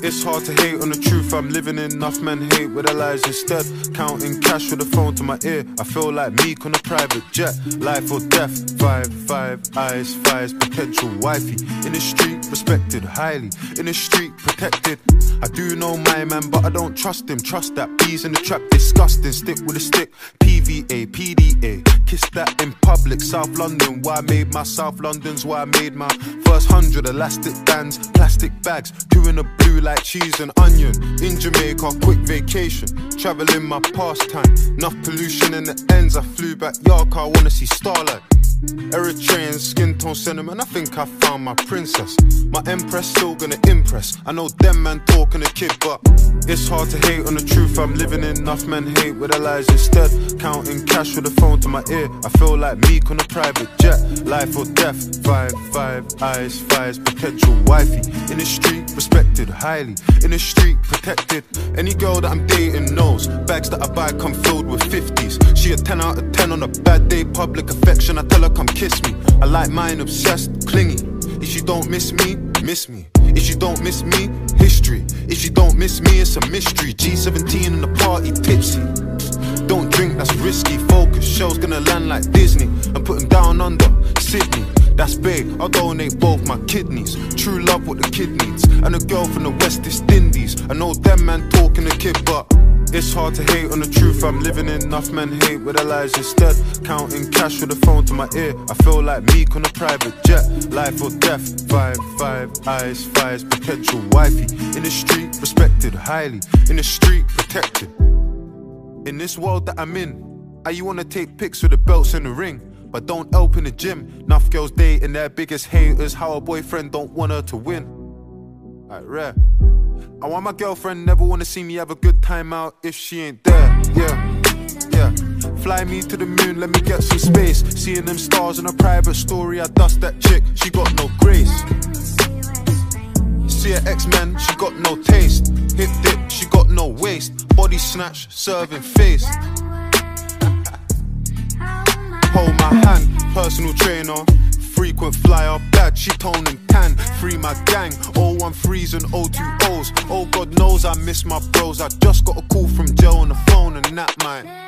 It's hard to hate on the truth I'm living in. Enough men hate with their lies instead. Counting cash with a phone to my ear. I feel like Meek on a private jet. Life or death. Five eyes, fires, potential wifey. In the street, respected highly. In the street, protected. I do know my man, but I don't trust him. Trust that bees in the trap, disgusting. Stick with a stick. PVA, PDA. Kiss that in public. South London, why I made my South London's why I made my first 100 elastic bands, plastic bags, doing the blue like cheese and onion. In Jamaica, quick vacation, traveling my pastime. Enough pollution in the ends. I flew back York, I wanna see starlight. Eritrean skin tone sentiment, I think I found my princess. My empress still gonna impress. I know them man talking a kid, but it's hard to hate on the truth I'm living in. Enough men hate with their lies instead. Counting cash with a phone to my ear. I feel like Meek on a private jet. Life or death. Five eyes, fires, potential wifey. In the street, respected highly. In the street, protected. Any girl that I'm dating knows bags that I buy come filled with 50s. She a 10 out of 10 on a bad day. Public affection, I tell her come kiss me. I like mine obsessed, clingy. If you don't miss me, miss me. If you don't miss me, history. If you don't miss me, it's a mystery. G17 in the party, tipsy. Don't drink, that's risky. Focus, show's gonna land like Disney. I'm putting down under Sydney. That's babe, I'll donate both my kidneys. True love, what the kid needs. And a girl from the Westest Indies. I know them man talking a kid, but it's hard to hate on the truth I'm living in. Enough men hate with their lies instead. Counting cash with a phone to my ear. I feel like Meek on a private jet. Life or death. Five eyes, fires, potential wifey. In the street, respected highly. In the street, protected. In this world that I'm in, you wanna take pics with the belts in the ring, but don't help in the gym. Enough girls dating their biggest haters. How a boyfriend don't want her to win. Like rare. I want my girlfriend, never wanna see me have a good time out if she ain't there, yeah. Fly me to the moon, let me get some space. Seeing them stars in a private story, I dust that chick, she got no grace. See her X-Men, she got no taste. Hip dip, she got no waist. Body snatch, serving face. Hold my hand, personal trainer. Frequent flyer, bad, she tone and tan. Free my gang, 013s and 020s. Oh God knows I miss my bros. I just got a call from Joe on the phone and that might